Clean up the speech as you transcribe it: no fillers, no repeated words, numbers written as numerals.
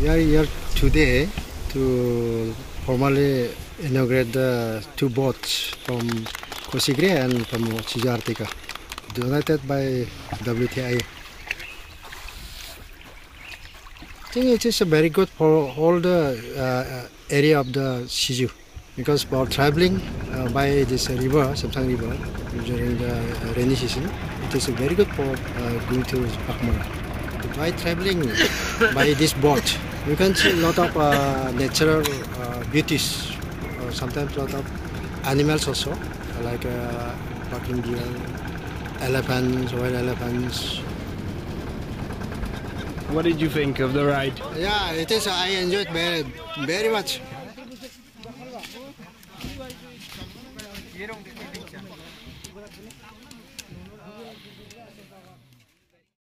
We are here today to formally inaugurate the two boats from Kosikgre and from Siju Aretika, donated by WTI. I think it is very good for all the area of the Siju, because for traveling by this river, Simsang river, during the rainy season, it is very good for going to Bakmara. By traveling by this boat, you can see a lot of natural beauties, sometimes a lot of animals also, like barking deer, elephants, wild elephants. What did you think of the ride? Yeah, it is. I enjoyed very, very much.